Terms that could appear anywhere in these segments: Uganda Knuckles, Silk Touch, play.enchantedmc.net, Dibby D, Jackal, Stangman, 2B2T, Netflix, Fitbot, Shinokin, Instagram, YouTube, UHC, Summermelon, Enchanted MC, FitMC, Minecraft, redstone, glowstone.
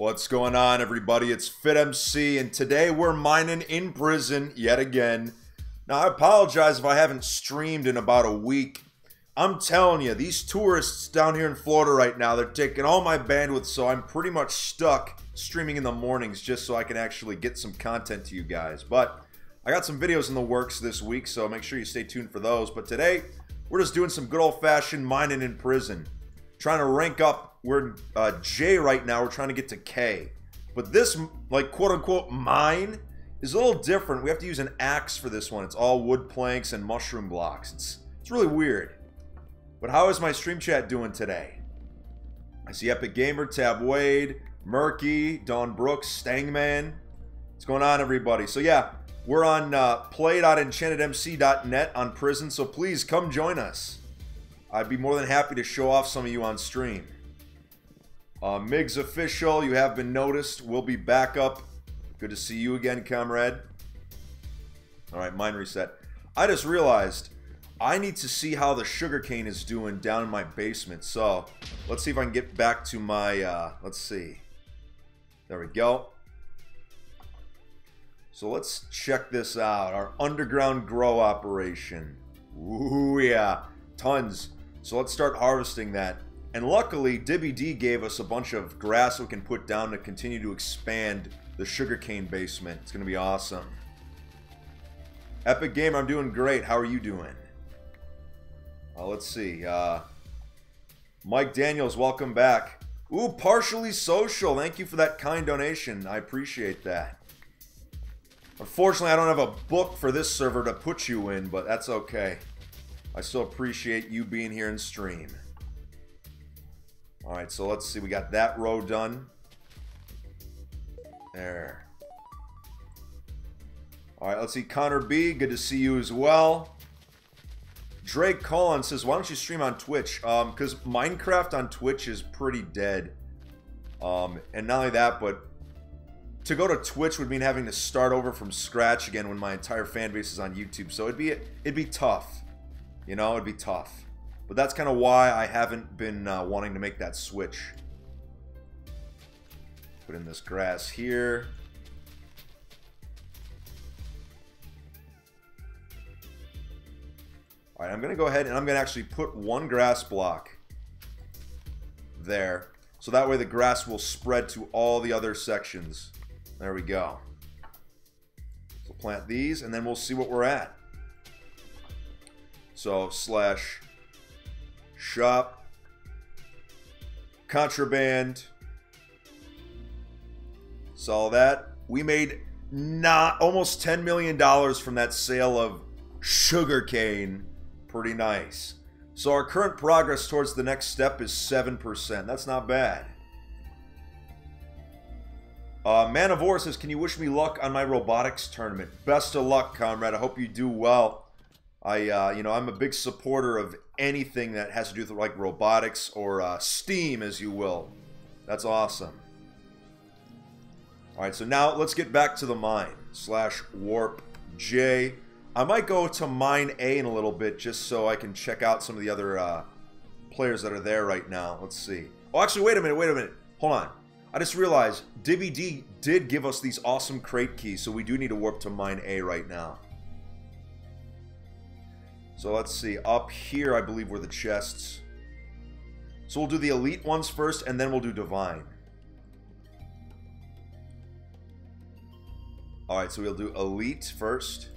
What's going on, everybody? It's FitMC, and today we're mining in prison yet again. Now, I apologize if I haven't streamed in about a week. I'm telling you, these tourists down here in Florida right now, they're taking all my bandwidth, so I'm pretty much stuck streaming in the mornings just so I can actually get some content to you guys. But I got some videos in the works this week, so make sure you stay tuned for those. But today, we're just doing some good old-fashioned mining in prison. Trying to rank up. We're J right now, we're trying to get to K. But this, like, quote-unquote mine is a little different. We have to use an axe for this one. It's all wood planks and mushroom blocks. It's really weird. But how is my stream chat doing today? I see Epic Gamer, Tab Wade, Murky, Don Brooks, Stangman. What's going on, everybody? So yeah, we're on play.enchantedmc.net on prison, so please come join us. I'd be more than happy to show off some of you on stream. Migs Official, you have been noticed. We'll be back up. Good to see you again, comrade. Alright, mine reset. I just realized I need to see how the sugarcane is doing down in my basement. So, let's see if I can get back to my, let's see. There we go. So, let's check this out. Our underground grow operation. Ooh, yeah. Tons. So, let's start harvesting that. And luckily, Dibby D gave us a bunch of grass we can put down to continue to expand the sugarcane basement. It's going to be awesome. Epic Gamer, I'm doing great. How are you doing? Let's see. Mike Daniels, welcome back. Ooh, Partially Social. Thank you for that kind donation. I appreciate that. Unfortunately, I don't have a book for this server to put you in, but that's okay. I still appreciate you being here and stream. Alright, so let's see. We got that row done. There. Alright, let's see. Connor B, good to see you as well. Drake Collins says, why don't you stream on Twitch? Because Minecraft on Twitch is pretty dead. And not only that, but to go to Twitch would mean having to start over from scratch again when my entire fan base is on YouTube. So it'd be tough. You know, it'd be tough. But that's kind of why I haven't been wanting to make that switch. Put in this grass here. Alright, I'm going to go ahead and I'm going to actually put one grass block there. So that way the grass will spread to all the other sections. There we go. So plant these and then we'll see what we're at. So, slash... shop, contraband, saw that. We made almost $10 million from that sale of sugarcane. Pretty nice. So our current progress towards the next step is 7%. That's not bad. Man of War says, can you wish me luck on my robotics tournament? Best of luck, comrade. I hope you do well. You know, I'm a big supporter of anything that has to do with, like, robotics or STEAM, as you will. That's awesome. Alright, so now let's get back to the mine. Slash warp J. I might go to mine A in a little bit just so I can check out some of the other players that are there right now. Let's see. Oh, actually, wait a minute. Hold on. I just realized Dibby D did give us these awesome crate keys, so we do need to warp to mine A right now. So let's see, up here I believe were the chests. So we'll do the elite ones first and then we'll do divine. Alright, so we'll do elite first.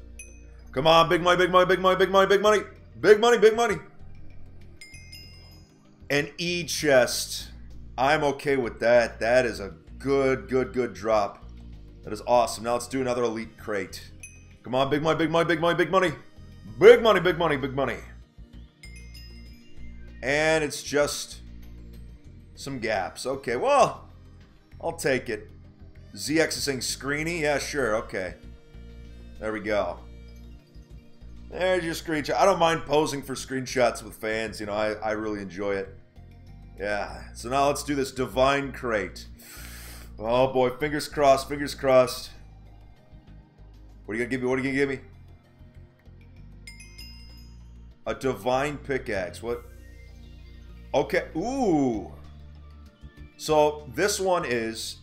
Come on, big money, big money, big money, big money, big money. Big money, big money. An E chest. I'm okay with that. That is a good drop. That is awesome. Now let's do another elite crate. Come on, big money, big money, big money, big money. Big money, big money, big money. And it's just some gaps. Okay, well, I'll take it. ZX is saying screeny. Yeah, sure, okay. There we go. There's your screenshot. I don't mind posing for screenshots with fans. You know, I really enjoy it. Yeah, so now let's do this divine crate. Oh, boy, fingers crossed, fingers crossed. What are you going to give me? What are you going to give me? A divine pickaxe. What? Okay. Ooh. So this one is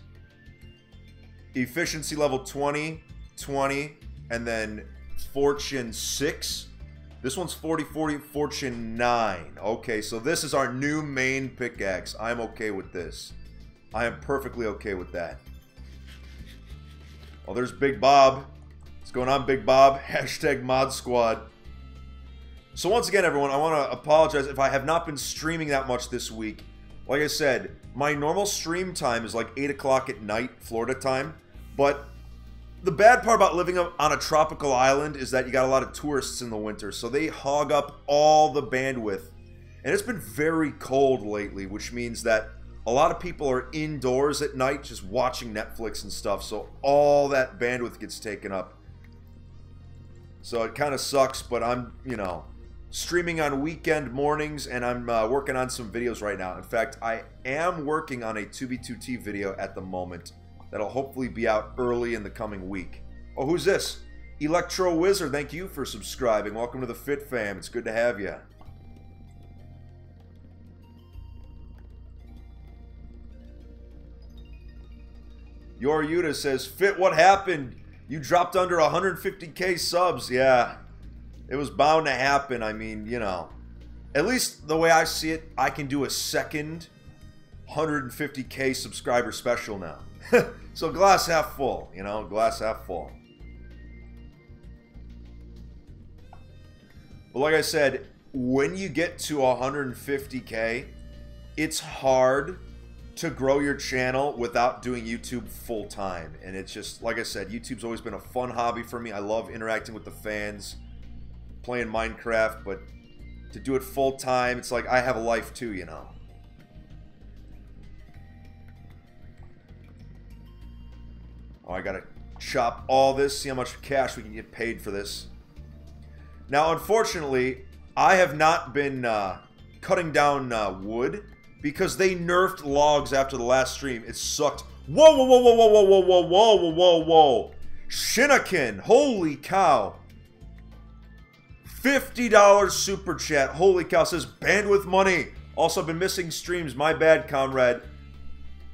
efficiency level 20, 20, and then fortune 6. This one's 40, 40, fortune 9. Okay, so this is our new main pickaxe. I'm okay with this. I am perfectly okay with that. Oh, there's Big Bob. What's going on, Big Bob? Hashtag Mod Squad. So once again, everyone, I want to apologize if I have not been streaming that much this week. Like I said, my normal stream time is like 8 o'clock at night, Florida time. But the bad part about living on a tropical island is that you got a lot of tourists in the winter. So they hog up all the bandwidth. And it's been very cold lately, which means that a lot of people are indoors at night just watching Netflix and stuff. So all that bandwidth gets taken up. So it kind of sucks, but I'm, you know, streaming on weekend mornings, and I'm working on some videos right now. In fact, I am working on a 2B2T video at the moment that'll hopefully be out early in the coming week. Oh, who's this? Electro Wizard, thank you for subscribing. Welcome to the Fit Fam. It's good to have you. Your Yuta says, Fit, what happened? You dropped under 150K subs. Yeah. It was bound to happen. I mean, you know, at least the way I see it, I can do a second 150K subscriber special now. So glass half full, you know, glass half full. But like I said, when you get to 150K, it's hard to grow your channel without doing YouTube full time. And it's just, like I said, YouTube's always been a fun hobby for me. I love interacting with the fans, playing Minecraft, but to do it full time, it's like I have a life too, you know. Oh, I gotta chop all this, see how much cash we can get paid for this. Now, unfortunately, I have not been cutting down wood because they nerfed logs after the last stream. It sucked. Whoa, whoa, whoa, whoa, whoa, whoa, whoa, whoa, whoa, whoa, whoa. Shinokin, holy cow. $50 super chat. Holy cow, says bandwidth money. Also, I've been missing streams. My bad, comrade.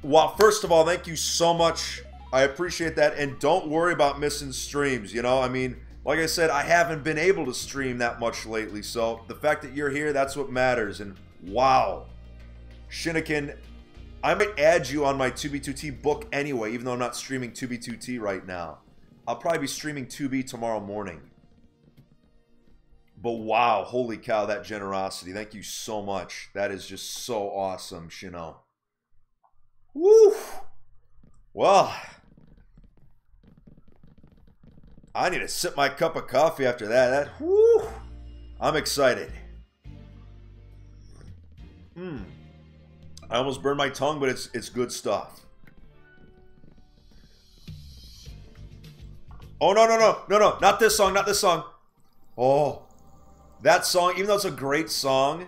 Well, first of all, thank you so much. I appreciate that. And don't worry about missing streams. You know, I mean, like I said, I haven't been able to stream that much lately. So the fact that you're here, that's what matters. And wow. Shinokin, I might add you on my 2B2T book anyway, even though I'm not streaming 2B2T right now. I'll probably be streaming 2B tomorrow morning. But wow, holy cow, that generosity. Thank you so much. That is just so awesome, Shino. Woo! Well, I need to sip my cup of coffee after that. Woo! I'm excited. Mmm. I almost burned my tongue, but it's good stuff. Oh, no, no, no, no, no, not this song, not this song. Oh, that song, even though it's a great song,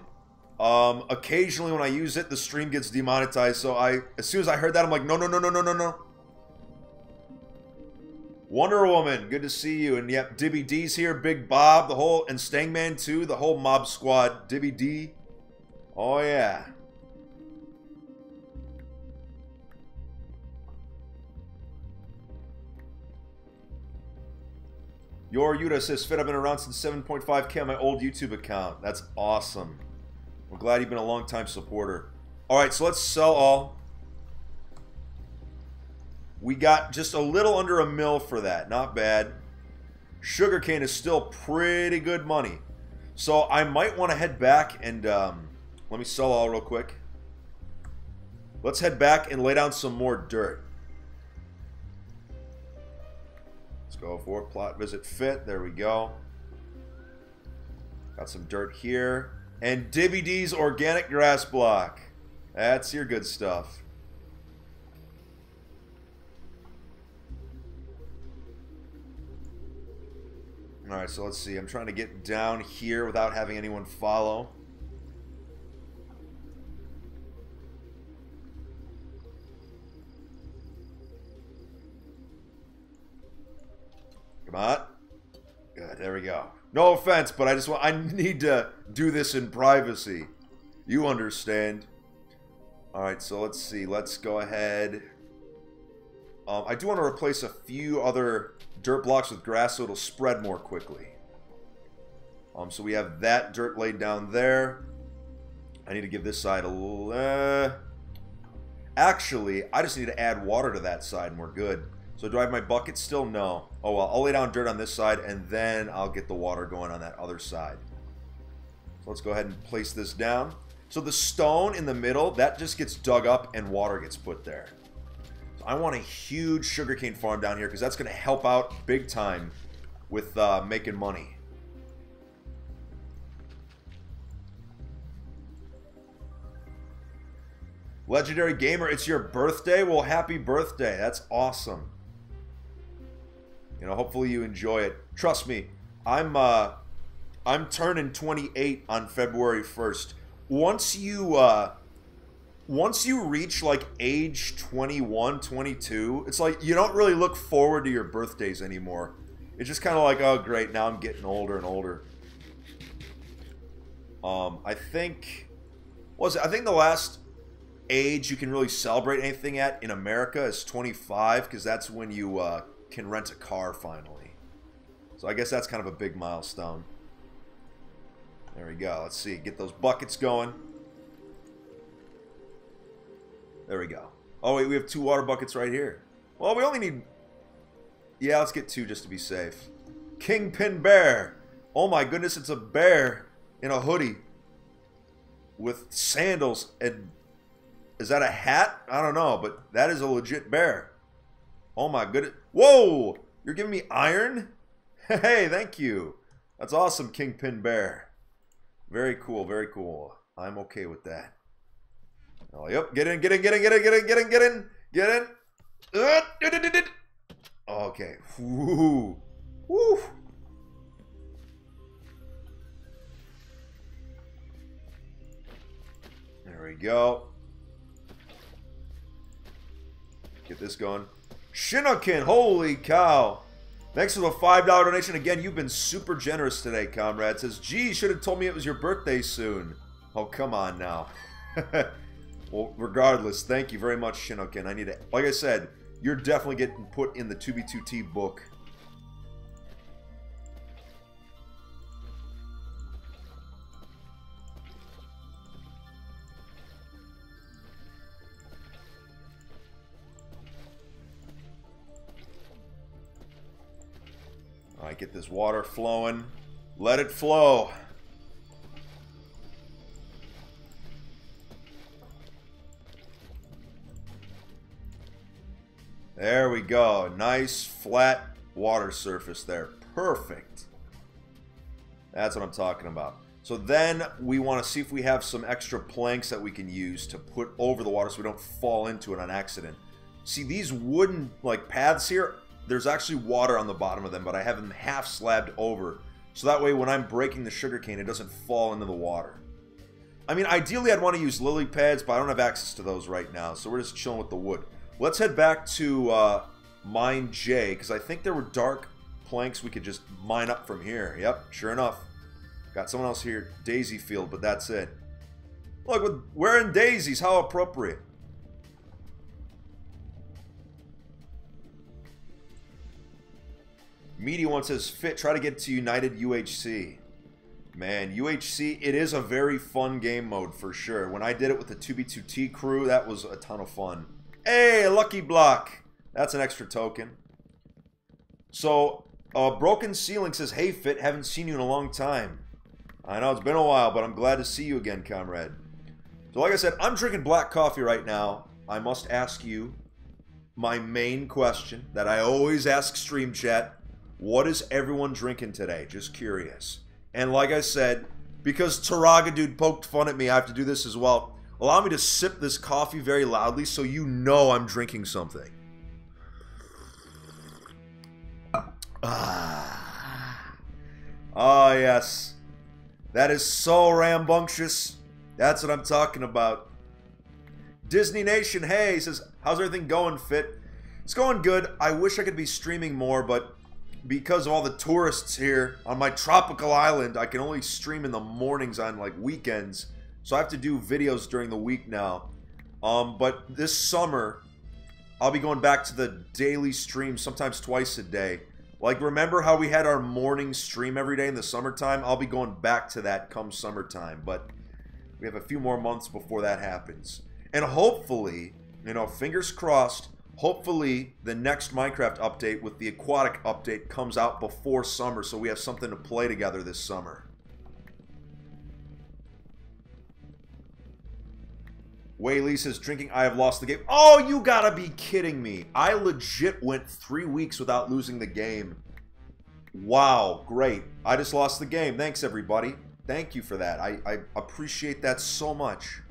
occasionally when I use it, the stream gets demonetized. So as soon as I heard that, I'm like, no, no, no, no, no, no, no. Wonder Woman, good to see you. And yep, Dibby D's here, Big Bob, the whole, and Stangman too, the whole mob squad, Dibby D. Oh, yeah. Your Yuta says, Fit, I've been around since 7.5K on my old YouTube account. That's awesome. We're glad you've been a long-time supporter. All right, so let's sell all. We got just a little under a mil for that. Not bad. Sugarcane is still pretty good money. So I might want to head back and let me sell all real quick. Let's head back and lay down some more dirt. Go for plot visit Fit. There we go. Got some dirt here. And Dibby D's organic grass block. That's your good stuff. Alright, so let's see. I'm trying to get down here without having anyone follow. Come on. Good, there we go. No offense, but I need to do this in privacy. You understand. Alright, so let's see. Let's go ahead. I do want to replace a few other dirt blocks with grass so it'll spread more quickly. So we have that dirt laid down there. I need to give this side a little... Actually, I just need to add water to that side and we're good. So do I have my bucket still? No. Oh well, I'll lay down dirt on this side and then I'll get the water going on that other side. So let's go ahead and place this down. So the stone in the middle, that just gets dug up and water gets put there. So I want a huge sugarcane farm down here because that's going to help out big time with making money. Legendary Gamer, it's your birthday? Well, happy birthday. That's awesome. You know, hopefully you enjoy it. Trust me, I'm turning 28 on February 1st. Once you reach like age 21, 22, it's like you don't really look forward to your birthdays anymore. It's just kind of like, oh great, now I'm getting older and older. I think the last age you can really celebrate anything at in America is 25, because that's when you can rent a car finally. So I guess that's kind of a big milestone. There we go. Let's see. Get those buckets going. There we go. Oh wait, we have 2 water buckets right here. Well, we only need... Yeah, let's get 2 just to be safe. Kingpin Bear. Oh my goodness, it's a bear in a hoodie with sandals and... Is that a hat? I don't know, but that is a legit bear. Oh my goodness. Whoa! You're giving me iron? Hey, thank you. That's awesome, Kingpin Bear. Very cool, very cool. I'm okay with that. Oh, yep. Get in, get in, get in, get in, get in, get in, get in, get in. Okay. Woo. Woo. There we go. Get this going. Shinokin, holy cow. Thanks for the $5 donation. Again, you've been super generous today, comrade. Says, gee, you should have told me it was your birthday soon. Oh, come on now. Well, regardless, thank you very much, Shinokin. I need to, like I said, you're definitely getting put in the 2B2T book. Alright, get this water flowing. Let it flow. There we go. Nice flat water surface there. Perfect. That's what I'm talking about. So then we want to see if we have some extra planks that we can use to put over the water so we don't fall into it on accident. See, these wooden like paths here, there's actually water on the bottom of them, but I have them half slabbed over. So that way when I'm breaking the sugarcane, it doesn't fall into the water. I mean, ideally I'd want to use lily pads, but I don't have access to those right now. So we're just chilling with the wood. Let's head back to Mine J, because I think there were dark planks we could just mine up from here. Yep, sure enough. Got someone else here, Daisy Field, but that's it. Look, we're wearing daisies, how appropriate. Meaty one says, Fit, try to get to United UHC. Man, UHC, it is a very fun game mode for sure. When I did it with the 2B2T crew, that was a ton of fun. Hey, Lucky Block. That's an extra token. So, Broken Ceiling says, hey, Fit, haven't seen you in a long time. I know it's been a while, but I'm glad to see you again, comrade. So, like I said, I'm drinking black coffee right now. I must ask you my main question that I always ask Stream Chat. What is everyone drinking today? Just curious. And like I said, because Taraga Dude poked fun at me, I have to do this as well. Allow me to sip this coffee very loudly so you know I'm drinking something. Ah, oh, yes. That is so rambunctious. That's what I'm talking about. Disney Nation, hey, says, how's everything going, Fit? It's going good. I wish I could be streaming more, but... because of all the tourists here on my tropical island, I can only stream in the mornings on like weekends, so I have to do videos during the week now. But this summer I'll be going back to the daily stream, sometimes twice a day. Like, remember how we had our morning stream every day in the summertime? I'll be going back to that come summertime, but we have a few more months before that happens. And hopefully, you know, fingers crossed, hopefully the next Minecraft update with the aquatic update comes out before summer, so we have something to play together this summer. Whaley says, drinking, I have lost the game. Oh, you gotta be kidding me. I legit went 3 weeks without losing the game. Wow, great. I just lost the game. Thanks, everybody. Thank you for that. I appreciate that so much.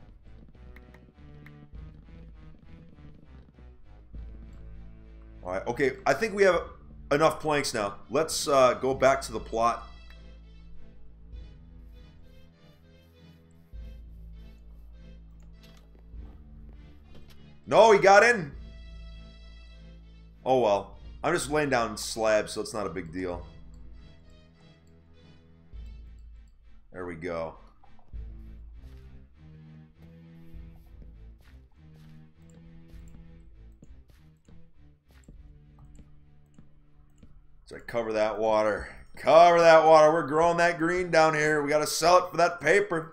All right, okay, I think we have enough planks now. Let's go back to the plot. No, he got in. Oh, well. I'm just laying down slabs, so it's not a big deal. There we go. So I cover that water. Cover that water. We're growing that green down here. We got to sell it for that paper.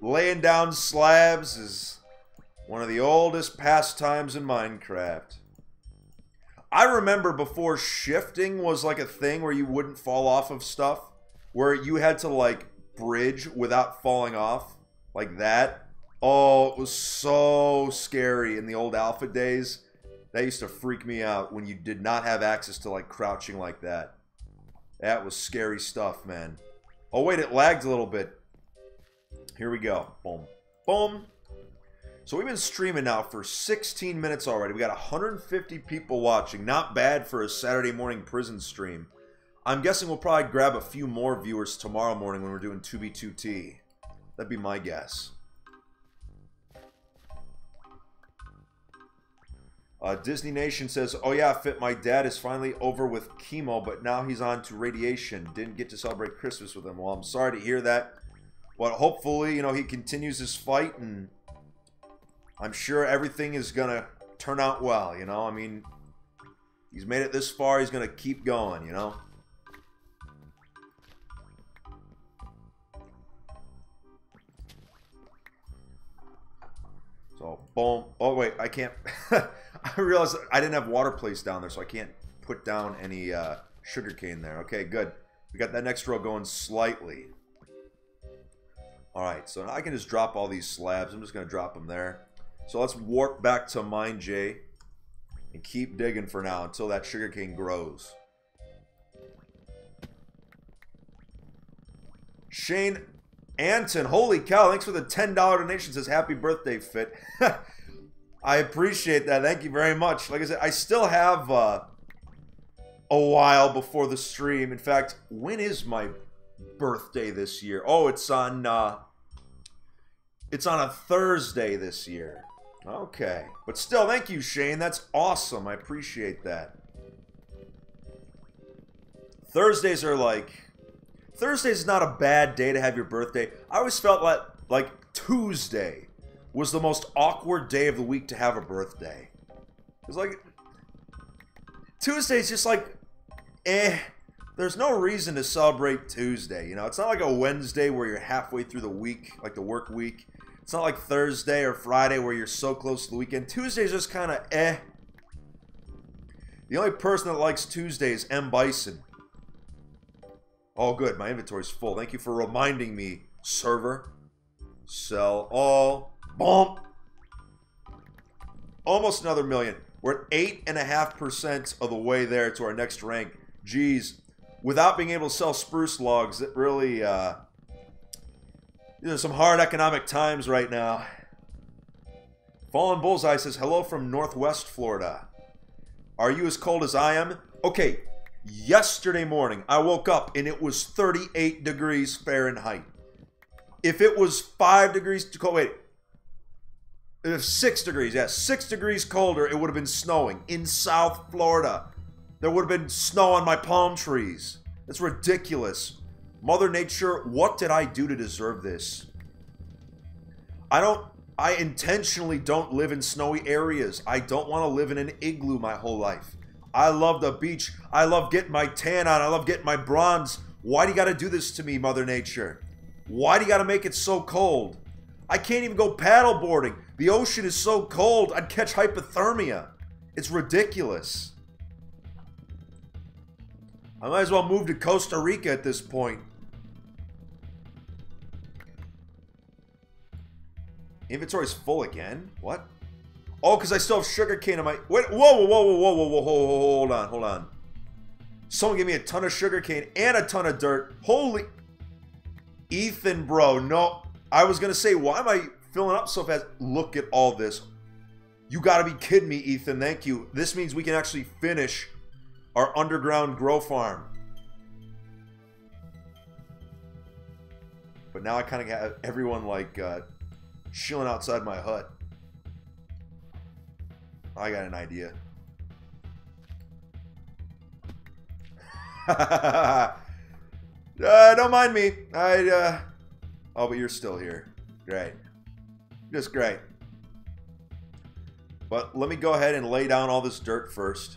Laying down slabs is one of the oldest pastimes in Minecraft. I remember before shifting was like a thing where you wouldn't fall off of stuff. Where you had to like bridge without falling off. Like that. Oh, it was so scary in the old alpha days. That used to freak me out when you did not have access to, like, crouching like that. That was scary stuff, man. Oh, wait, it lagged a little bit. Here we go. Boom. Boom. So we've been streaming now for 16 minutes already. We got 150 people watching. Not bad for a Saturday morning prison stream. I'm guessing we'll probably grab a few more viewers tomorrow morning when we're doing 2B2T. That'd be my guess. Disney Nation says, oh yeah, Fit, my dad is finally over with chemo, but now he's on to radiation. Didn't get to celebrate Christmas with him. Well, I'm sorry to hear that. But hopefully, you know, he continues his fight, and I'm sure everything is going to turn out well, you know? I mean, he's made it this far. He's going to keep going, you know? So, boom. Oh, wait, I can't... I realized I didn't have water placed down there, so I can't put down any sugar cane there. Okay, good. We got that next row going slightly. All right, so now I can just drop all these slabs. I'm just going to drop them there. So let's warp back to Mine J and keep digging for now until that sugar cane grows. Shane Anton, holy cow, thanks for the $10 donation. Says, happy birthday, Fit. I appreciate that. Thank you very much. Like I said, I still have a while before the stream. In fact, when is my birthday this year? Oh, it's on a Thursday this year. Okay. But still, thank you, Shane. That's awesome. I appreciate that. Thursdays are like... Thursday's not a bad day to have your birthday. I always felt like Tuesday was the most awkward day of the week to have a birthday. It's like, Tuesday's just like, eh, there's no reason to celebrate Tuesday, you know? It's not like a Wednesday where you're halfway through the week, like the work week. It's not like Thursday or Friday where you're so close to the weekend. Tuesday's just kind of eh. The only person that likes Tuesday is M. Bison. Oh, good, my inventory's full. Thank you for reminding me, server. Sell all. Bump. Almost another million. We're at 8.5% of the way there to our next rank. Geez, without being able to sell spruce logs, it really, there's some hard economic times right now. Fallen Bullseye says, hello from Northwest Florida. Are you as cold as I am? Okay, yesterday morning I woke up and it was 38 degrees Fahrenheit. If it was 5 degrees too cold, wait, if 6 degrees, yeah, 6 degrees colder, it would have been snowing in South Florida. There would have been snow on my palm trees. That's ridiculous. Mother Nature, what did I do to deserve this? I intentionally don't live in snowy areas. I don't want to live in an igloo my whole life. I love the beach. I love getting my tan on. I love getting my bronze. Why do you got to do this to me, Mother Nature? Why do you got to make it so cold? I can't even go paddle boarding. The ocean is so cold, I'd catch hypothermia. It's ridiculous. I might as well move to Costa Rica at this point. Inventory's full again? What? Oh, because I still have sugar cane in my... Wait, whoa, whoa, whoa, whoa, whoa, whoa, whoa, hold on, hold on. Someone give me a ton of sugar cane and a ton of dirt. Holy... Ethan, bro, no. I was going to say, why am I filling up so fast? Look at all this. You got to be kidding me, Ethan. Thank you. This means we can actually finish our underground grow farm. But now I kind of have everyone, like, chilling outside my hut. I got an idea. Don't mind me. Oh, but you're still here. Great. Just great. But let me go ahead and lay down all this dirt first.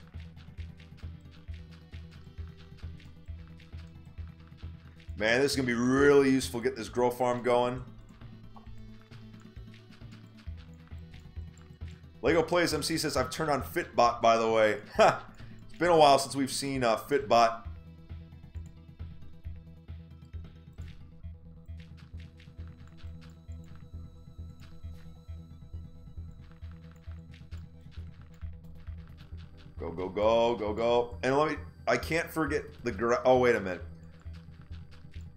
Man, this is going to be really useful. Get this grow farm going. Lego Plays MC says, I've turned on Fitbot, by the way. It's been a while since we've seen Fitbot. Go, go, go, go, go. And let me, I can't forget the garage. Oh, wait a minute.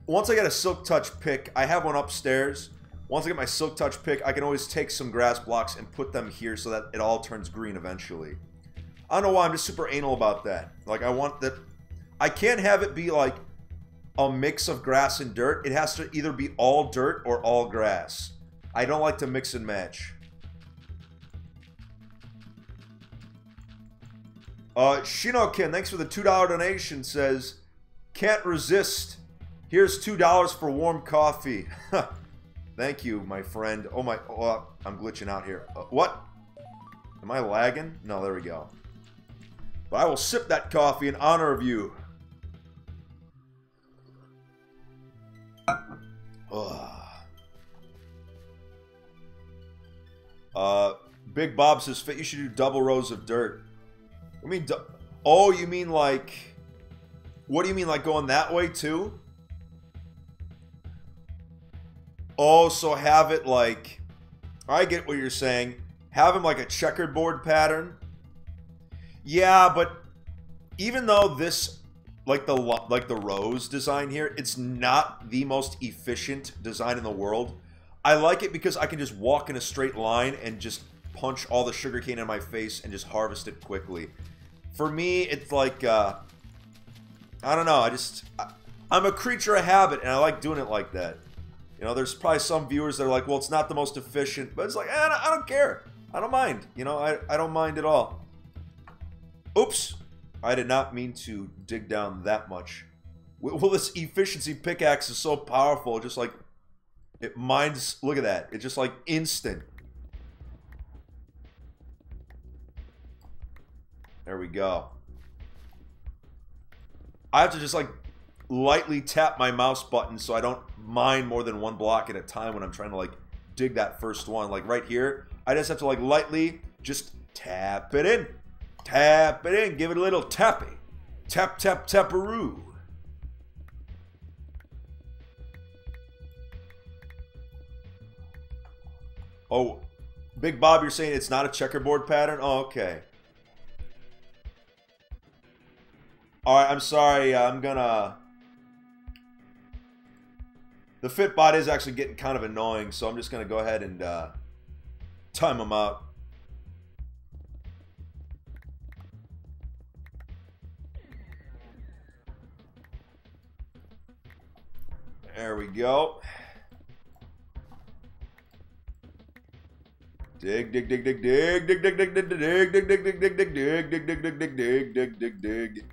Once I get a Silk Touch pick, I have one upstairs. Once I get my Silk Touch pick, I can always take some grass blocks and put them here so that it all turns green eventually. I don't know why, I'm just super anal about that. Like, I want that... I can't have it be, like, a mix of grass and dirt. It has to either be all dirt or all grass. I don't like to mix and match. Shinokin, thanks for the $2 donation, says, can't resist. Here's $2 for warm coffee. Thank you, my friend. Oh my, oh, I'm glitching out here. What? Am I lagging? No, there we go. But I will sip that coffee in honor of you. Big Bob says, Fit, you should do double rows of dirt. I mean, oh, you mean like, what do you mean, like going that way too? Oh, so have it like, I get what you're saying. Have him like a checkerboard pattern. Yeah, but even though this, like the rose design here, it's not the most efficient design in the world. I like it because I can just walk in a straight line and just punch all the sugarcane in my face and just harvest it quickly. For me, it's like, I don't know. I'm a creature of habit and I like doing it like that. You know, there's probably some viewers that are like, well, it's not the most efficient, but it's like, I don't care. I don't mind. You know, I don't mind at all. Oops. I did not mean to dig down that much. Well, this efficiency pickaxe is so powerful. Just like, it mines, look at that. It's just like instant. There we go. I have to just like lightly tap my mouse button so I don't mine more than one block at a time when I'm trying to like dig that first one. Like right here, I just have to like lightly just tap it in. Tap it in. Give it a little tappy. Tap, tap, taparoo. Oh, Big Bob, you're saying it's not a checkerboard pattern? Oh, okay. Alright, I'm sorry, I'm gonna... The Fitbot is actually getting kind of annoying, so I'm just gonna go ahead and time him out. There we go. Dig, dig, dig, dig, dig, dig, dig, dig, dig, dig, dig, dig, dig, dig, dig, dig, dig, dig, dig, dig, dig, dig, dig, dig.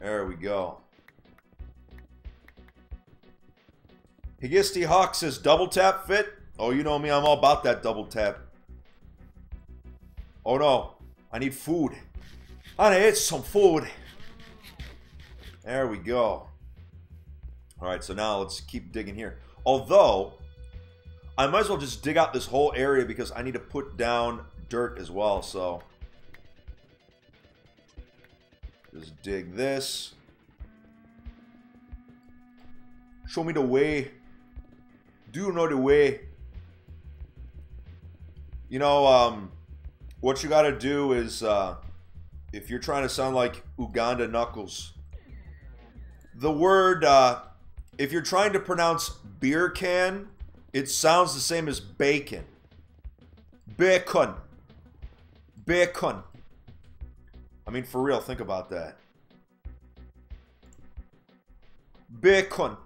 There we go. Higisty Hawk says, double tap fit? Oh, you know me, I'm all about that double tap. Oh no, I need food. I need some food. There we go. Alright, so now let's keep digging here. Although, I might as well just dig out this whole area because I need to put down dirt as well, so. Just dig this. Show me the way. Do you know the way? You know, what you gotta do is, if you're trying to sound like Uganda Knuckles, the word, if you're trying to pronounce beer can, it sounds the same as bacon. Bacon. Bacon. I mean, for real, think about that. Bacon.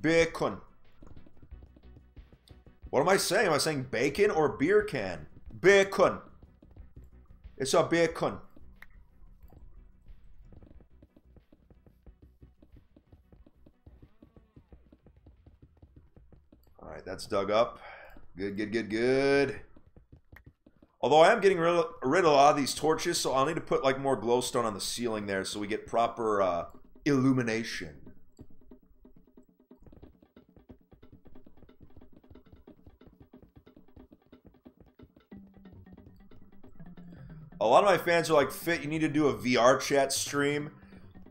Bacon. What am I saying? Am I saying bacon or beer can? Bacon. It's a bacon. Alright, that's dug up. Good, good, good, good. Although I am getting rid of a lot of these torches, so I'll need to put like more glowstone on the ceiling there so we get proper illumination. A lot of my fans are like, Fit, you need to do a VR chat stream.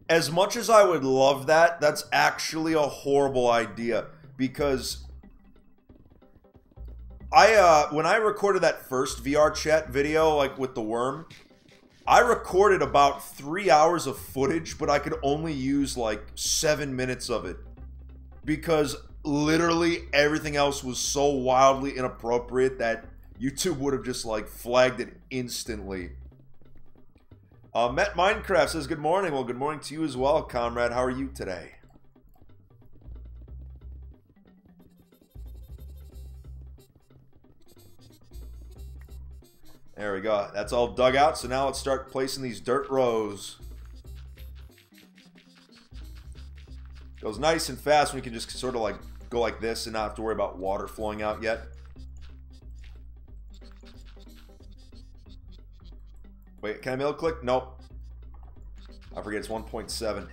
As much as I would love that, that's actually a horrible idea. Because I, when I recorded that first VR chat video, like with the worm, I recorded about 3 hours of footage, but I could only use like 7 minutes of it. Because literally everything else was so wildly inappropriate that YouTube would have just like flagged it instantly. Met Minecraft says, good morning. Well, good morning to you as well, comrade. How are you today? There we go. That's all dug out. So now let's start placing these dirt rows. Goes nice and fast when you can just sort of like go like this and not have to worry about water flowing out yet. Wait, can I middle click? Nope. I forget it's 1.7.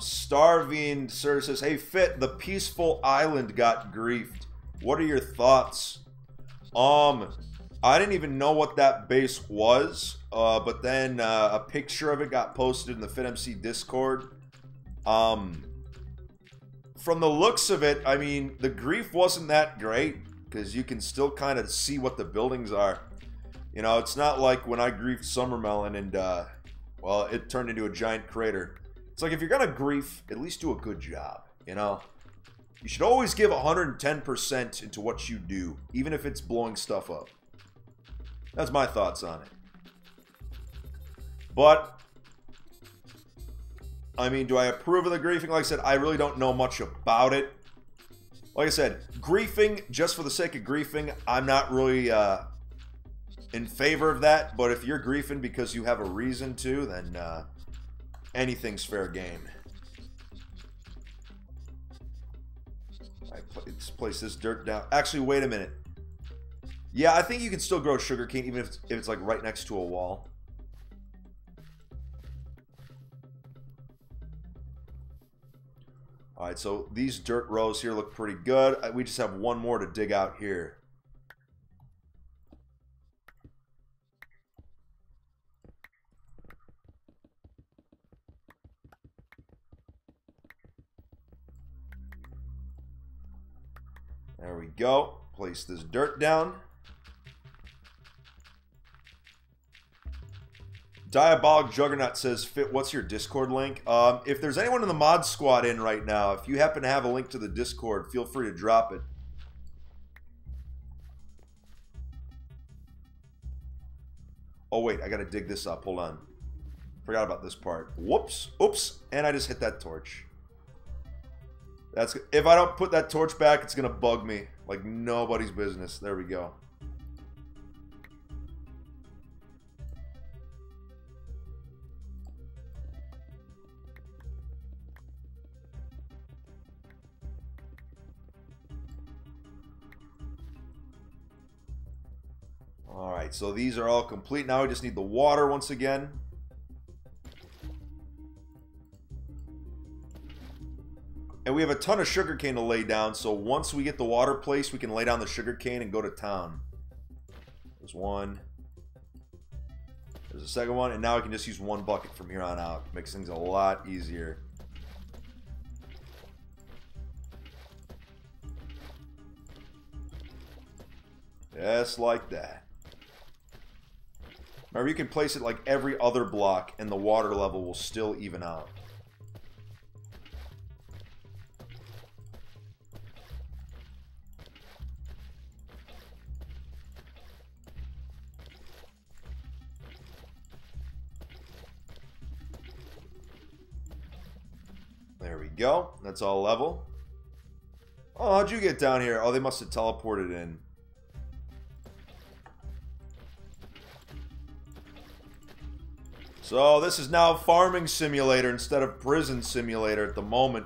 Starving Sir says, hey Fit, the peaceful island got griefed. What are your thoughts? I didn't even know what that base was, but then a picture of it got posted in the FitMC Discord. From the looks of it, I mean, the grief wasn't that great, because you can still kind of see what the buildings are. You know, it's not like when I griefed Summermelon and, well, it turned into a giant crater. It's like, if you're gonna grief, at least do a good job, you know? You should always give 110% into what you do, even if it's blowing stuff up. That's my thoughts on it. But, I mean, do I approve of the griefing? Like I said, I really don't know much about it. Like I said, griefing, just for the sake of griefing, I'm not really in favor of that. But if you're griefing because you have a reason to, then anything's fair game. All right, let's place this dirt down. Actually, wait a minute. Yeah, I think you can still grow sugarcane even if it's like right next to a wall. Alright, so these dirt rows here look pretty good. We just have one more to dig out here. There we go. Place this dirt down. Diabolic Juggernaut says, Fit, what's your Discord link? If there's anyone in the mod squad in right now, if you happen to have a link to the Discord, feel free to drop it. Oh, wait, I gotta dig this up. Hold on. Forgot about this part. Whoops. Oops. And I just hit that torch. That's, if I don't put that torch back, it's gonna bug me like nobody's business. There we go. Alright, so these are all complete. Now we just need the water once again. And we have a ton of sugarcane to lay down, so once we get the water placed, we can lay down the sugarcane and go to town. There's one. There's a second one, and now I can just use one bucket from here on out. Makes things a lot easier. Just like that. Remember, you can place it like every other block and the water level will still even out. There we go. That's all level. Oh, how'd you get down here? Oh, they must have teleported in. So this is now farming simulator instead of prison simulator at the moment.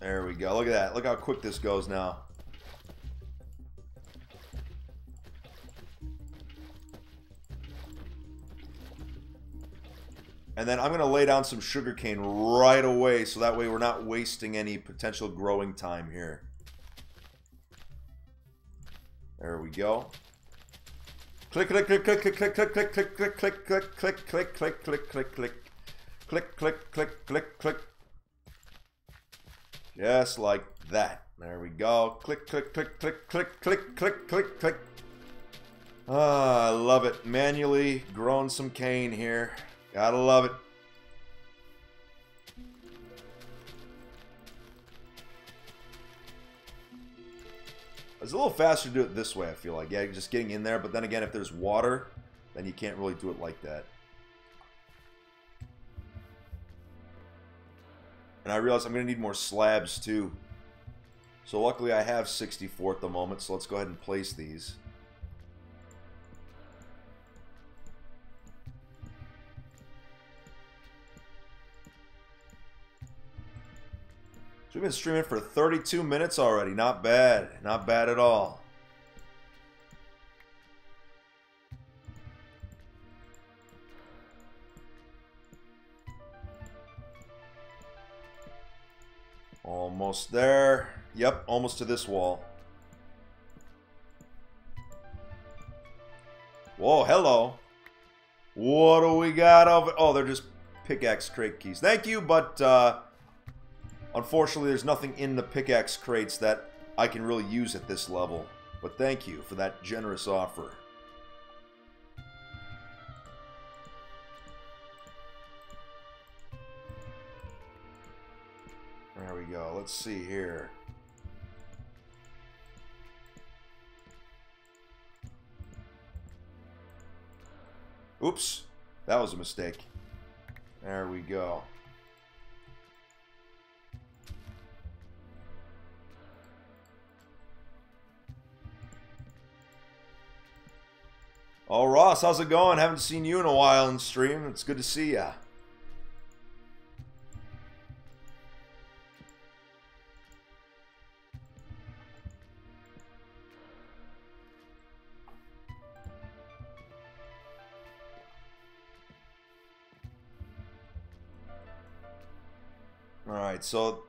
There we go. Look at that. Look how quick this goes now. And then I'm going to lay down some sugarcane right away so that way we're not wasting any potential growing time here. There we go. Click, click, click, click, click, click, click, click, click, click, click, click, click, click, click, click, click, click, click, click, click, click, click. Just like that. There we go. Click, click, click, click, click, click, click, click, click. Ah, I love it. Manually growing some cane here. Gotta love it. It's a little faster to do it this way, I feel like. Yeah, you're just getting in there, but then again, if there's water, then you can't really do it like that. And I realize I'm going to need more slabs, too. So luckily I have 64 at the moment, so let's go ahead and place these. We've been streaming for 32 minutes already. Not bad. Not bad at all. Almost there. Yep, almost to this wall. Whoa, hello. What do we got over... Oh, they're just pickaxe crate keys. Thank you, but... Unfortunately, there's nothing in the pickaxe crates that I can really use at this level. But thank you for that generous offer. There we go. Let's see here. Oops. That was a mistake. There we go. Oh, Ross, how's it going? Haven't seen you in a while in stream. It's good to see ya. All right, so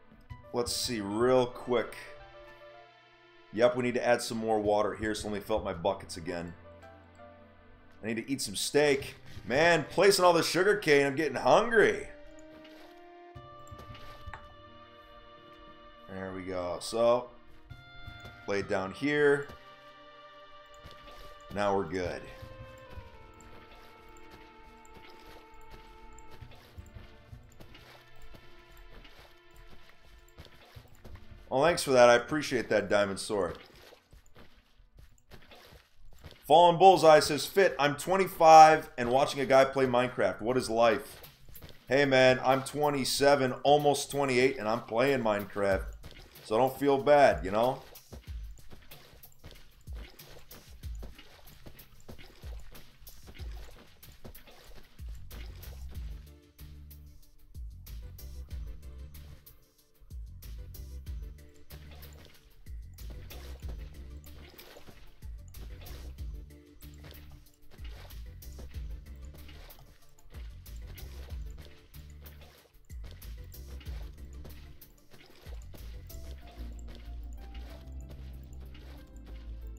let's see real quick. Yep, we need to add some more water here, so let me fill up my buckets again. I need to eat some steak. Man, placing all the sugar cane, I'm getting hungry. There we go. So, lay it down here. Now we're good. Well, thanks for that. I appreciate that, Diamond Sword. Fallen Bullseye says, Fit, I'm 25 and watching a guy play Minecraft. What is life? Hey, man, I'm 27, almost 28, and I'm playing Minecraft. So don't feel bad, you know?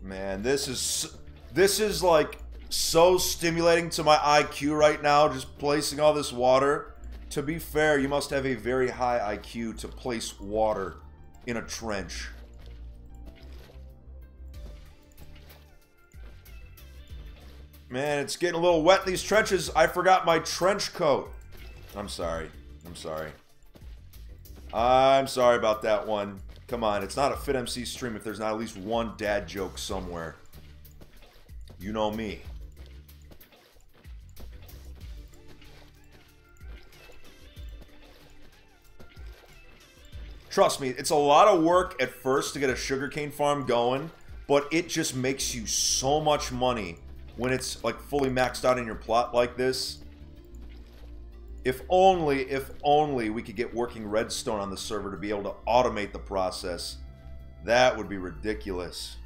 Man, this is like so stimulating to my IQ right now, just placing all this water. To be fair, you must have a very high IQ to place water in a trench. Man, it's getting a little wet in these trenches. I forgot my trench coat. I'm sorry. I'm sorry. I'm sorry about that one. Come on, it's not a FitMC stream if there's not at least one dad joke somewhere. You know me. Trust me, it's a lot of work at first to get a sugarcane farm going, but it just makes you so much money when it's like fully maxed out in your plot like this. If only we could get working redstone on the server to be able to automate the process. That would be ridiculous.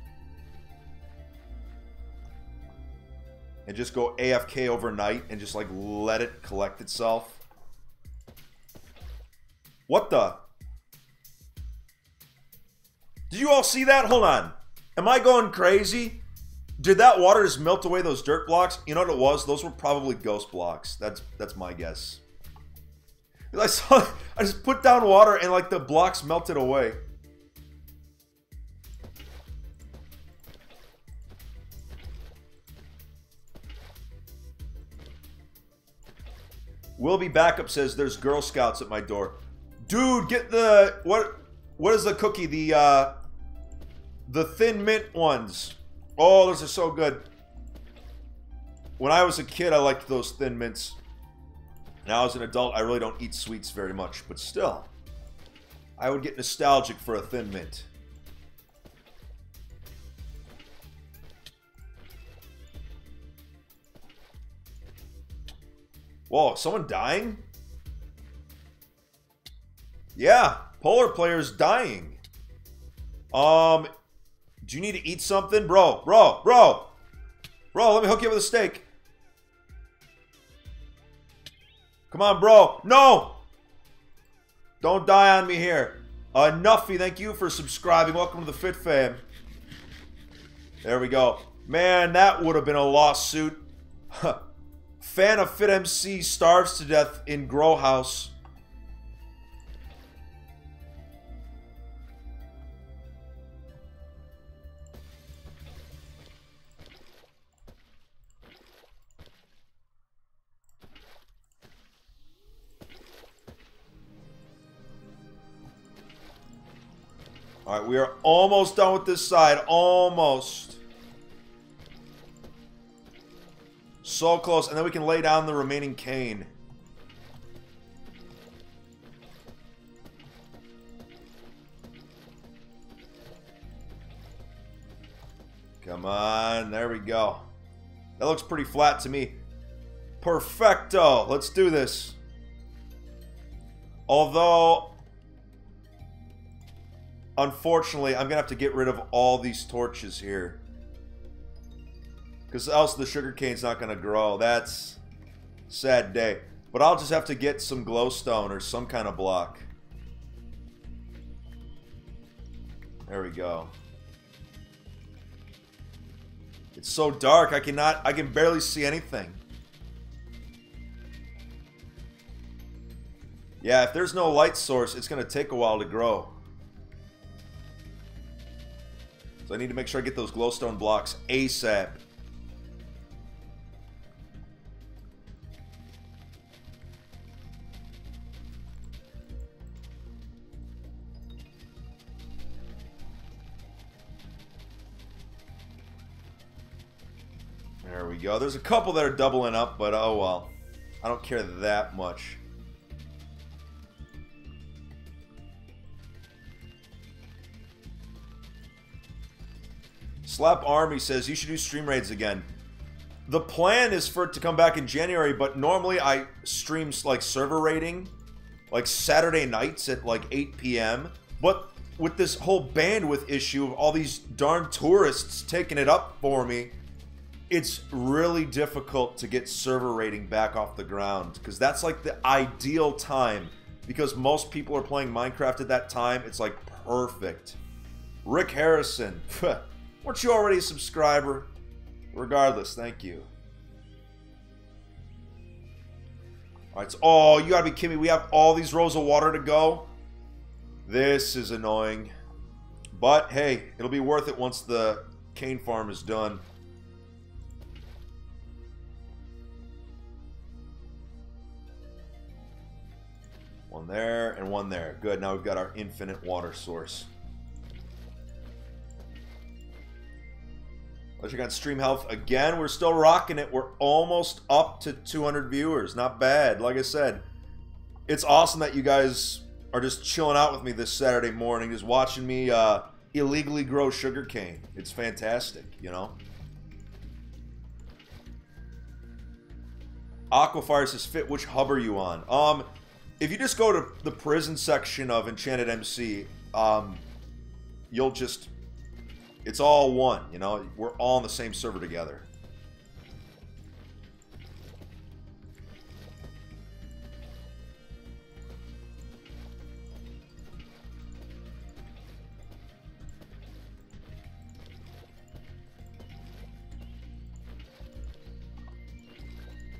And just go AFK overnight and just like let it collect itself. What the? Did you all see that? Hold on. Am I going crazy? Did that water just melt away those dirt blocks? You know what it was? Those were probably ghost blocks. That's my guess. I just put down water and like the blocks melted away. Willby Backup says there's Girl Scouts at my door. Dude, get the what is the cookie? The Thin Mint ones. Oh, those are so good. When I was a kid, I liked those Thin Mints. Now as an adult, I really don't eat sweets very much, but still, I would get nostalgic for a Thin Mint. Whoa, someone dying? Yeah, Polar Player's dying. Do you need to eat something? Bro, let me hook you up with a steak. Come on, bro. No! Don't die on me here. Nuffy, thank you for subscribing. Welcome to the Fit Fam. There we go. Man, that would have been a lawsuit. Fan of Fit MC starves to death in Grow House. All right, we are almost done with this side. Almost. So close. And then we can lay down the remaining cane. Come on. There we go. That looks pretty flat to me. Perfecto. Let's do this. Although... unfortunately, I'm going to have to get rid of all these torches here. Because else the sugarcane's not going to grow. That's a sad day. But I'll just have to get some glowstone or some kind of block. There we go. It's so dark, I can barely see anything. Yeah, if there's no light source, it's going to take a while to grow. I need to make sure I get those glowstone blocks ASAP. There we go. There's a couple that are doubling up, but oh well. I don't care that much. Slap Army says, you should do stream raids again. The plan is for it to come back in January, but normally I stream like server raiding, like Saturday nights at like 8 p.m. But with this whole bandwidth issue of all these darn tourists taking it up for me, it's really difficult to get server raiding back off the ground, because that's like the ideal time, because most people are playing Minecraft at that time. It's like perfect. Rick Harrison. Weren't you already a subscriber? Regardless, thank you. Alright, so, oh, you gotta be kidding me. We have all these rows of water to go. This is annoying. But, hey, it'll be worth it once the cane farm is done. One there and one there. Good, now we've got our infinite water source. Let's check out stream health again. We're still rocking it. We're almost up to 200 viewers. Not bad. Like I said, it's awesome that you guys are just chilling out with me this Saturday morning, just watching me illegally grow sugarcane. It's fantastic, you know. Aquafire says, Fit, which hub are you on? If you just go to the prison section of Enchanted MC, you'll just... It's all one, you know? We're all on the same server together.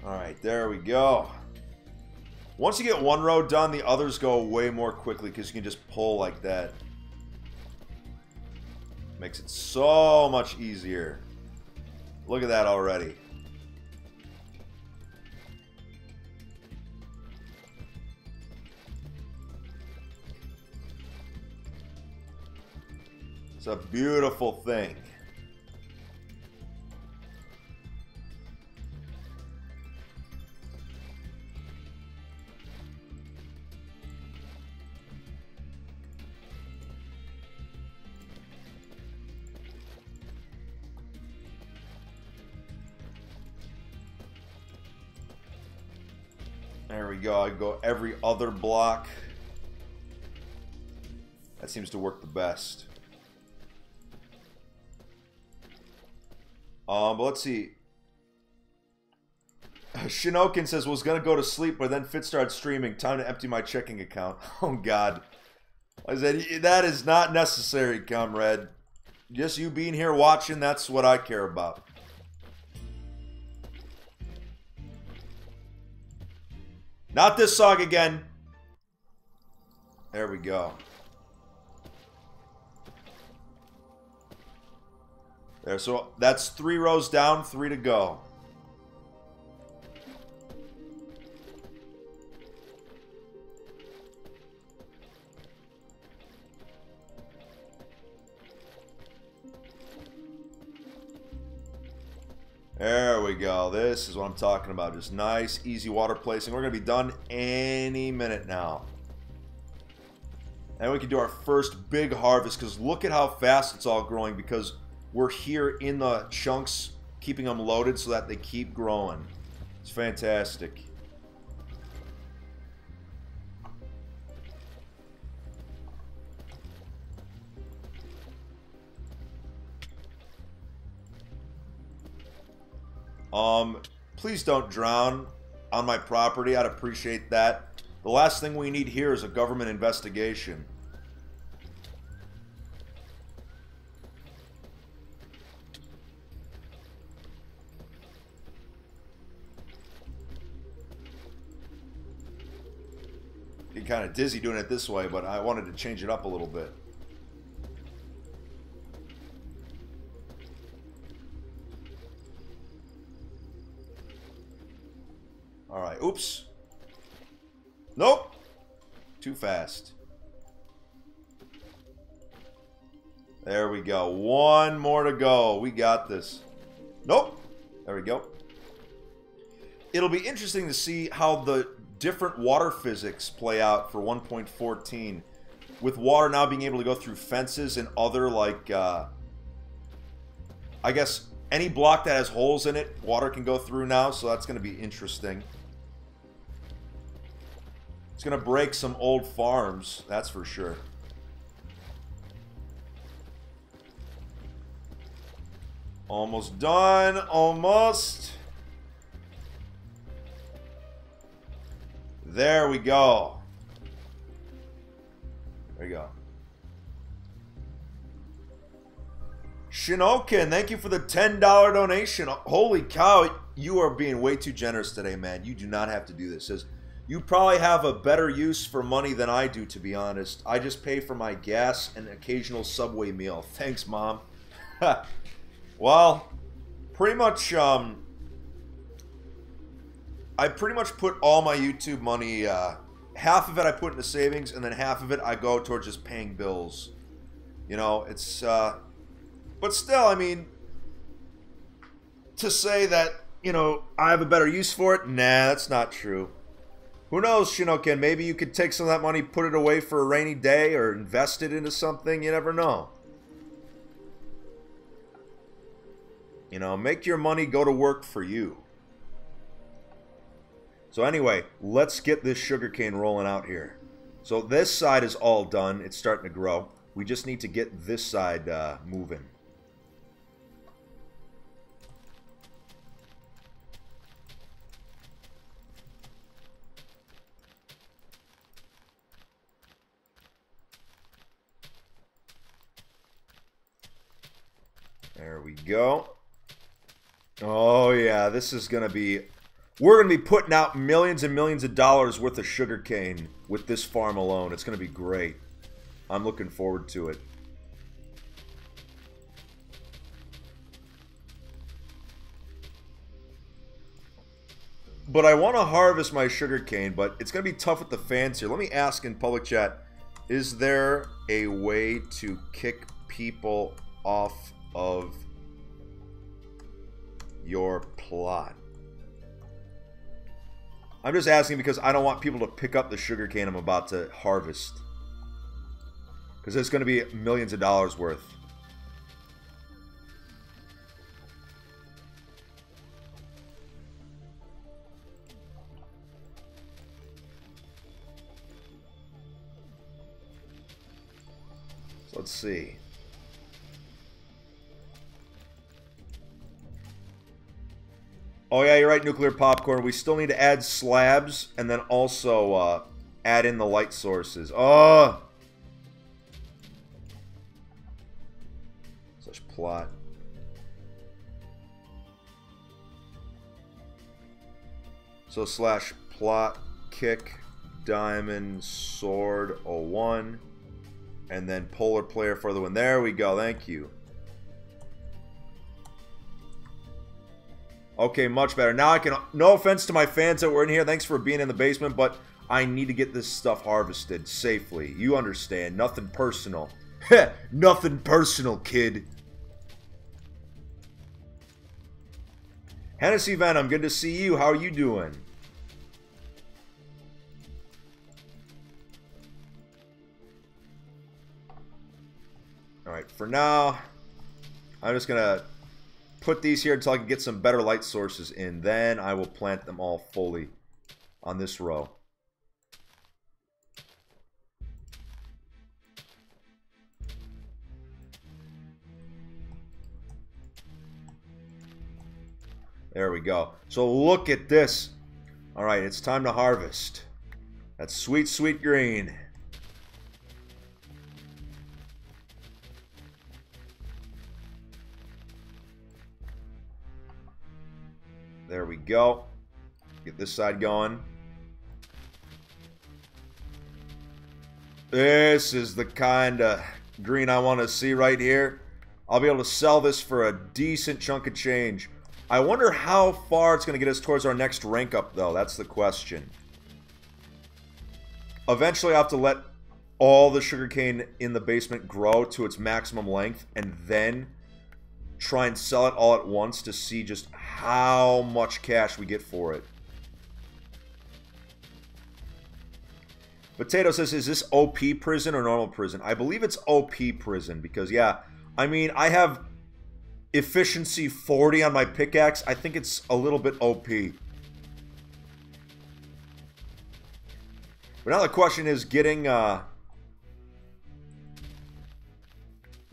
Alright, there we go. Once you get one row done, the others go way more quickly because you can just pull like that. Makes it so much easier. Look at that already. It's a beautiful thing. There we go. I go every other block. That seems to work the best. But let's see. Shinokin says, was gonna go to sleep, but then Fit started streaming. Time to empty my checking account. Oh God! I said that is not necessary, comrade. Just you being here watching. That's what I care about. Not this song again. There we go. There, so that's 3 rows down, 3 to go. There we go. This is what I'm talking about. Just nice, easy water placing. We're going to be done any minute now. And we can do our first big harvest, because look at how fast it's all growing, because we're here in the chunks, keeping them loaded so that they keep growing. It's fantastic. Please don't drown on my property. I'd appreciate that. The last thing we need here is a government investigation. Getting kind of dizzy doing it this way, but I wanted to change it up a little bit. Alright, oops. Nope. Too fast. There we go. One more to go. We got this. Nope. There we go. It'll be interesting to see how the different water physics play out for 1.14, with water now being able to go through fences and other, like, I guess any block that has holes in it, water can go through now, so that's going to be interesting. It's going to break some old farms, that's for sure. Almost done, almost. There we go. There we go. Shinokin, thank you for the $10 donation. Holy cow, you are being way too generous today, man. You do not have to do this. It says, you probably have a better use for money than I do, to be honest. I just pay for my gas and occasional Subway meal. Thanks, Mom. Well, pretty much, I pretty much put all my YouTube money, half of it I put into savings, and then half of it I go towards just paying bills. You know, it's, but still, I mean, to say that, you know, I have a better use for it, nah, that's not true. Who knows, Shinokin, maybe you could take some of that money, put it away for a rainy day, or invest it into something, you never know. You know, make your money go to work for you. So anyway, let's get this sugarcane rolling out here. So this side is all done. It's starting to grow. We just need to get this side moving. There we go. Oh yeah, this is gonna be, we're gonna be putting out millions and millions of dollars worth of sugarcane with this farm alone. It's gonna be great. I'm looking forward to it. But I wanna harvest my sugarcane, but it's gonna be tough with the fans here. Let me ask in public chat, is there a way to kick people off of your plot? I'm just asking because I don't want people to pick up the sugarcane I'm about to harvest, because it's going to be millions of dollars worth. So let's see. Oh yeah, you're right, nuclear popcorn. We still need to add slabs and then also add in the light sources. Oh! Such plot. So slash plot kick diamond sword 01 and then polar player for the win. There we go, thank you. Okay, much better. Now I can, no offense to my fans that were in here, thanks for being in the basement, but I need to get this stuff harvested safely. You understand, nothing personal. Heh, nothing personal, kid. Hennessy Venom, good to see you. How are you doing? Alright, for now, I'm just gonna put these here until I can get some better light sources in. Then I will plant them all fully on this row. There we go. So look at this. All right, it's time to harvest. That's sweet, sweet green. There we go. Get this side going. This is the kind of green I want to see right here. I'll be able to sell this for a decent chunk of change. I wonder how far it's going to get us towards our next rank up, though. That's the question. Eventually, I'll have to let all the sugarcane in the basement grow to its maximum length and then try and sell it all at once to see just how much cash we get for it. Potato says, is this OP prison or normal prison? I believe it's OP prison because, yeah, I mean, I have efficiency 40 on my pickaxe. I think it's a little bit OP. But now the question is getting, like,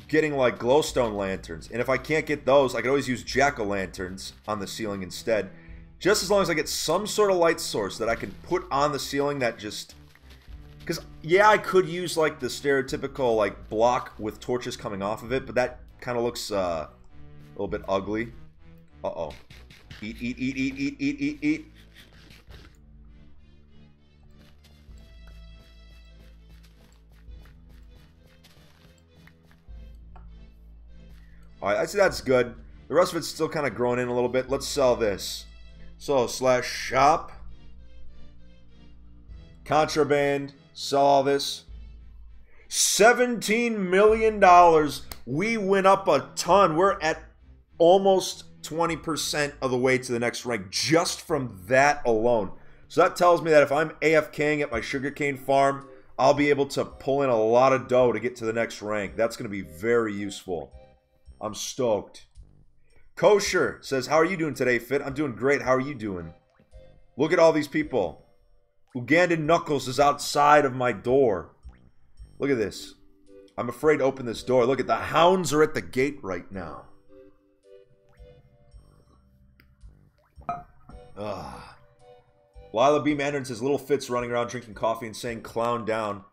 glowstone lanterns. And if I can't get those, I can always use jack-o'-lanterns on the ceiling instead. Just as long as I get some sort of light source that I can put on the ceiling that just... Because, yeah, I could use, like, the stereotypical, like, block with torches coming off of it, but that kind of looks a little bit ugly. Uh-oh. Eat, eat, eat, eat, eat, eat, eat, eat. Alright, I see that's good. The rest of it's still kind of growing in a little bit. Let's sell this. So, slash shop. Contraband. Sell all this. $17 million. We went up a ton. We're at almost 20% of the way to the next rank just from that alone. So that tells me that if I'm AFKing at my sugarcane farm, I'll be able to pull in a lot of dough to get to the next rank. That's going to be very useful. I'm stoked. Kosher says, how are you doing today, Fit? I'm doing great. How are you doing? Look at all these people. Ugandan Knuckles is outside of my door. Look at this. I'm afraid to open this door. Look at the hounds are at the gate right now. Ugh. Lila B. Mandarin says, little Fit's running around drinking coffee and saying clown down.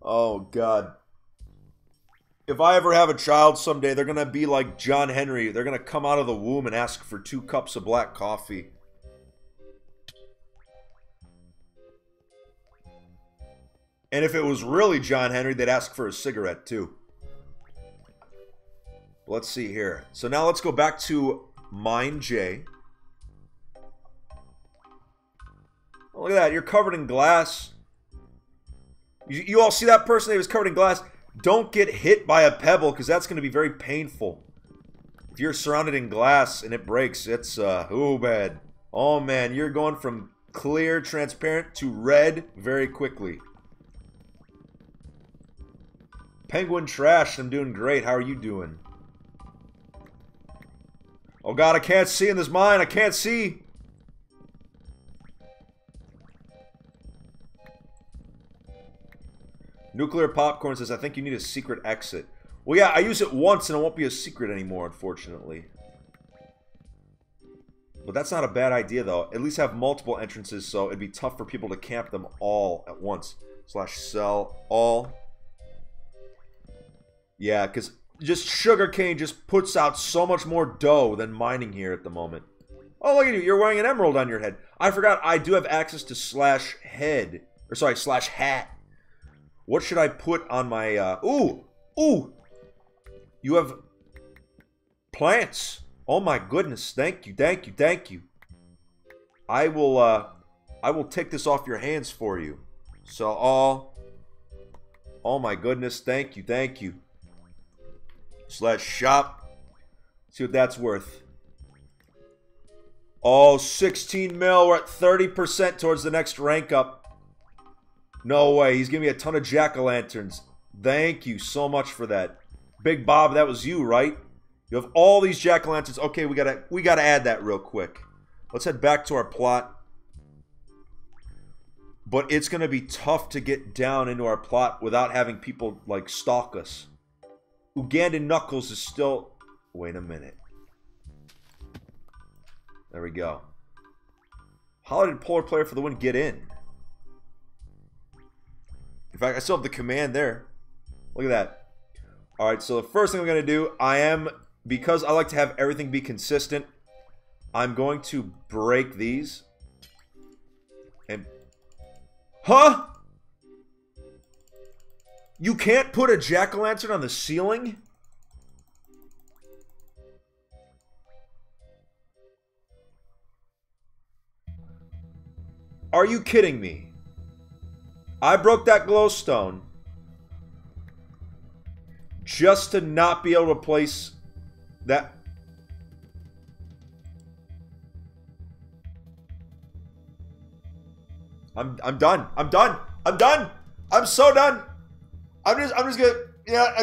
Oh, God. If I ever have a child someday, they're going to be like John Henry. They're going to come out of the womb and ask for 2 cups of black coffee. And if it was really John Henry, they'd ask for a cigarette, too. Let's see here. So now let's go back to Mine J. Oh, look at that. You're covered in glass. You all see that person that was covered in glass? Don't get hit by a pebble, because that's going to be very painful. If you're surrounded in glass and it breaks, it's, ooh, bad. Oh, man. You're going from clear, transparent to red very quickly. Penguin Trash, I'm doing great. How are you doing? Oh god, I can't see in this mine. I can't see. Nuclear Popcorn says, I think you need a secret exit. Well, yeah, I use it once and it won't be a secret anymore, unfortunately. But that's not a bad idea, though. At least have multiple entrances, so it'd be tough for people to camp them all at once. Slash sell all. Yeah, because just sugarcane just puts out so much more dough than mining here at the moment. Oh, look at you. You're wearing an emerald on your head. I forgot I do have access to slash head. Or sorry, slash hat. What should I put on my, ooh! Ooh! You have plants. Oh my goodness. Thank you, thank you, thank you. I will take this off your hands for you. So all. Oh my goodness. Thank you, thank you. Slash shop. See what that's worth. Oh, 16 mil. We're at 30% towards the next rank up. No way. He's giving me a ton of jack-o'-lanterns. Thank you so much for that. Big Bob, that was you, right? You have all these jack-o'-lanterns. Okay, we gotta add that real quick. Let's head back to our plot. But it's going to be tough to get down into our plot without having people, like, stalk us. Ugandan Knuckles is still... Wait a minute. There we go. How did Polar Player for the win get in? In fact, I still have the command there. Look at that. Alright, so the first thing I'm going to do, because I like to have everything be consistent, I'm going to break these. And... Huh? You can't put a jack-o'-lantern on the ceiling? Are you kidding me? I broke that glowstone just to not be able to place That... I'm done. I'm done. I'm done. I'm so done. I'm just gonna, yeah,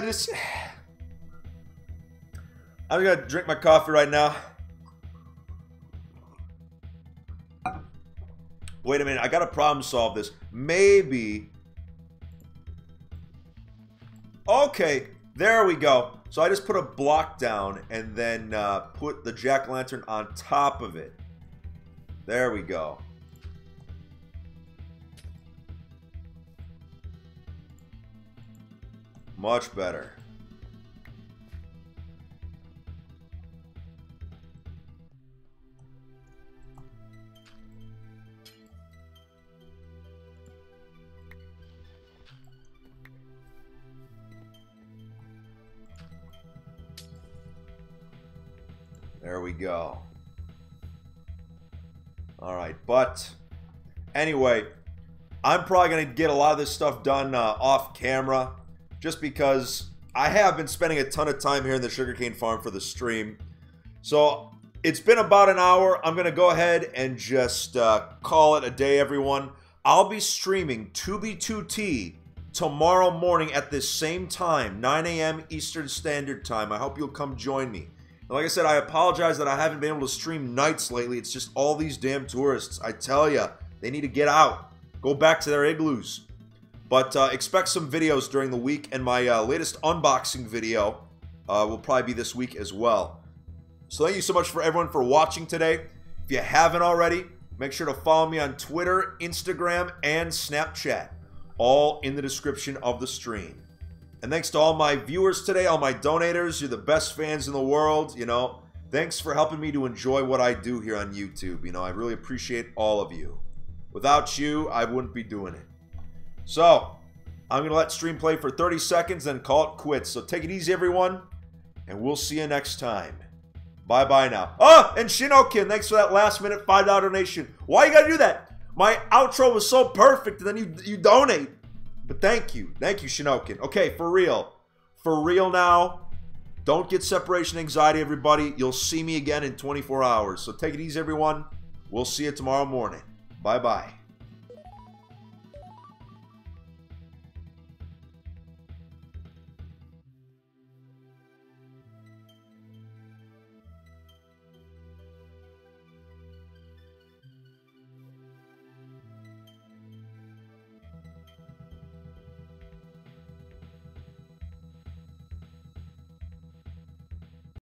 I'm gonna drink my coffee right now. Wait a minute, I gotta problem solve this. Maybe. Okay, there we go. So I just put a block down and then put the jack-o'-lantern on top of it. There we go. Much better. There we go. All right, but anyway, I'm probably gonna get a lot of this stuff done off camera. Just because I have been spending a ton of time here in the sugarcane farm for the stream. So it's been about an hour. I'm going to go ahead and just call it a day, everyone. I'll be streaming 2B2T tomorrow morning at this same time, 9 a.m. Eastern Standard Time. I hope you'll come join me. And like I said, I apologize that I haven't been able to stream nights lately. It's just all these damn tourists. I tell ya, they need to get out. Go back to their igloos. But expect some videos during the week, and my latest unboxing video will probably be this week as well. So thank you so much for everyone for watching today. If you haven't already, make sure to follow me on Twitter, Instagram, and Snapchat, all in the description of the stream. And thanks to all my viewers today, all my donators, you're the best fans in the world, you know. Thanks for helping me to enjoy what I do here on YouTube, you know. I really appreciate all of you. Without you, I wouldn't be doing it. So, I'm going to let stream play for 30 seconds, then call it quits. So take it easy, everyone, and we'll see you next time. Bye-bye now. Oh, and Shinokin, thanks for that last-minute $5 donation. Why you got to do that? My outro was so perfect, and then you donate. But thank you. Thank you, Shinokin. Okay, for real. For real now. Don't get separation anxiety, everybody. You'll see me again in 24 hours. So take it easy, everyone. We'll see you tomorrow morning. Bye-bye.